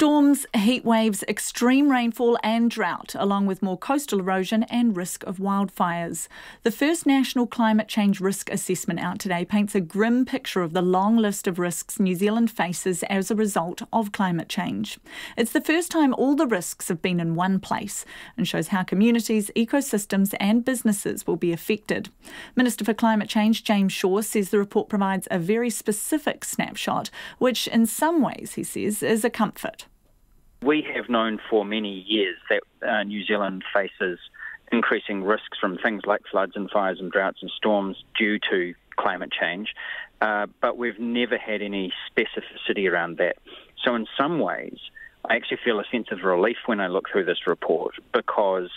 Storms, heat waves, extreme rainfall and drought, along with more coastal erosion and risk of wildfires. The first National Climate Change Risk Assessment out today paints a grim picture of the long list of risks New Zealand faces as a result of climate change. It's the first time all the risks have been in one place and shows how communities, ecosystems and businesses will be affected. Minister for Climate Change James Shaw says the report provides a very specific snapshot, which in some ways, he says, is a comfort. We have known for many years that New Zealand faces increasing risks from things like floods and fires and droughts and storms due to climate change, but we've never had any specificity around that. So in some ways, I actually feel a sense of relief when I look through this report because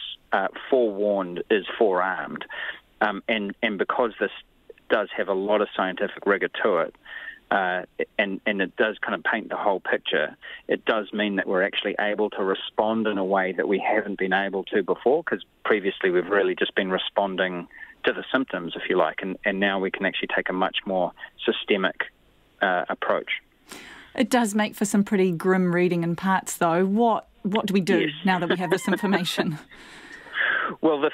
forewarned is forearmed, and because this does have a lot of scientific rigour to it, and it does kind of paint the whole picture. It does mean that we're actually able to respond in a way that we haven't been able to before, because previously we've really just been responding to the symptoms, if you like, and now we can actually take a much more systemic approach. It does make for some pretty grim reading in parts, though. What do we do now that we have this information? Well,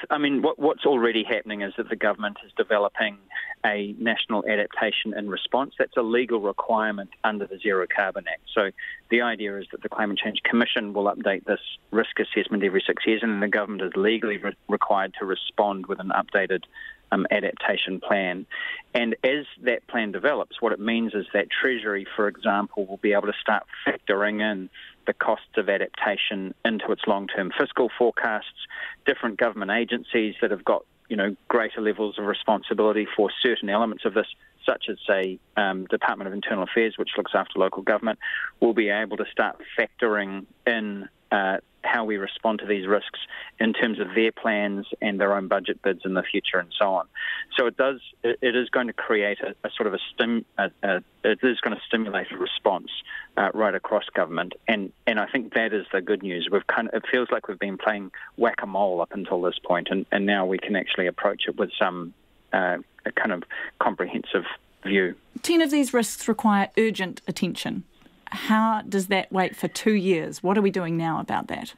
what's already happening is that the government is developing a national adaptation and response. That's a legal requirement under the Zero Carbon Act. So the idea is that the Climate Change Commission will update this risk assessment every 6 years, and the government is legally required to respond with an updated adaptation plan. And as that plan develops, what it means is that Treasury, for example, will be able to start factoring in the costs of adaptation into its long-term fiscal forecasts. Different government agencies that have got, you know, greater levels of responsibility for certain elements of this, such as, say, Department of Internal Affairs, which looks after local government, will be able to start factoring in how we respond to these risks in terms of their plans and their own budget bids in the future and so on. So it is going to create it is going to stimulate a response right across government, and I think that is the good news. It feels like we've been playing whack-a-mole up until this point, and now we can actually approach it with some a kind of comprehensive view. 10 of these risks require urgent attention. How does that wait for 2 years? What are we doing now about that?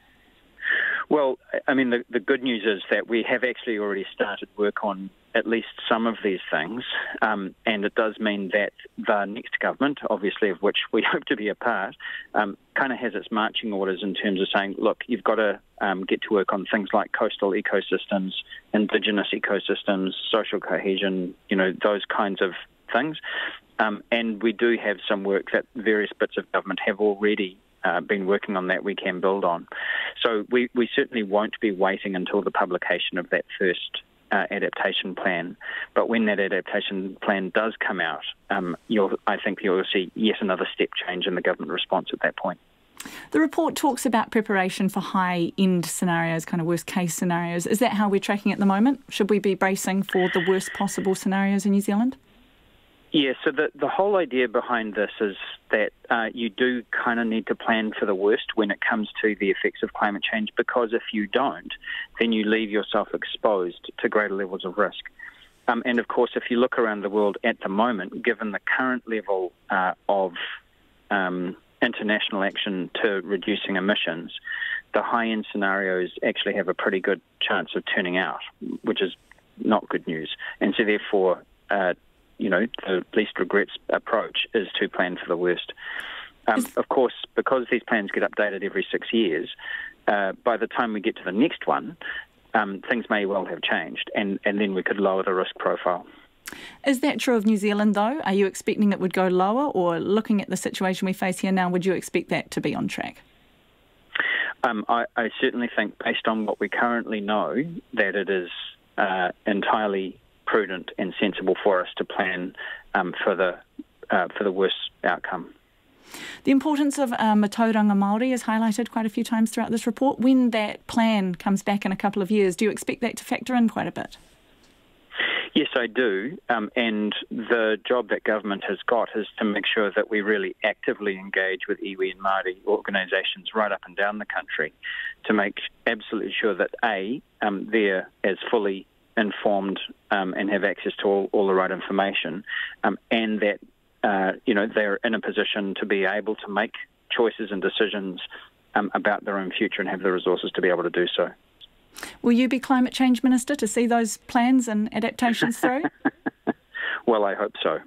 Well, I mean, the good news is that we have actually already started work on at least some of these things, and it does mean that the next government, obviously of which we hope to be a part, kind of has its marching orders in terms of saying, look, you've got to get to work on things like coastal ecosystems, indigenous ecosystems, social cohesion, you know, those kinds of things. And we do have some work that various bits of government have already been working on that we can build on. So we certainly won't be waiting until the publication of that first adaptation plan. But when that adaptation plan does come out, I think you'll see yet another step change in the government response at that point. The report talks about preparation for high-end scenarios, kind of worst-case scenarios. Is that how we're tracking at the moment? Should we be bracing for the worst possible scenarios in New Zealand? Yeah, so the whole idea behind this is that you do kind of need to plan for the worst when it comes to the effects of climate change, because if you don't, then you leave yourself exposed to greater levels of risk. And of course, if you look around the world at the moment, given the current level of international action to reducing emissions, the high-end scenarios actually have a pretty good chance of turning out, which is not good news. And so therefore, you know, the least regrets approach is to plan for the worst. Of course, because these plans get updated every 6 years, by the time we get to the next one, things may well have changed, and then we could lower the risk profile. Is that true of New Zealand, though? Are you expecting it would go lower, or looking at the situation we face here now, would you expect that to be on track? I certainly think, based on what we currently know, that it is entirely prudent and sensible for us to plan for the worst outcome. The importance of Matauranga Māori is highlighted quite a few times throughout this report. When that plan comes back in a couple of years, do you expect that to factor in quite a bit? Yes, I do, and the job that government has got is to make sure that we really actively engage with iwi and Māori organisations right up and down the country to make absolutely sure that, A, they're as fully informed and have access to all the right information, and that they're in a position to be able to make choices and decisions about their own future and have the resources to be able to do so. Will you be Climate Change Minister to see those plans and adaptations through? Well, I hope so.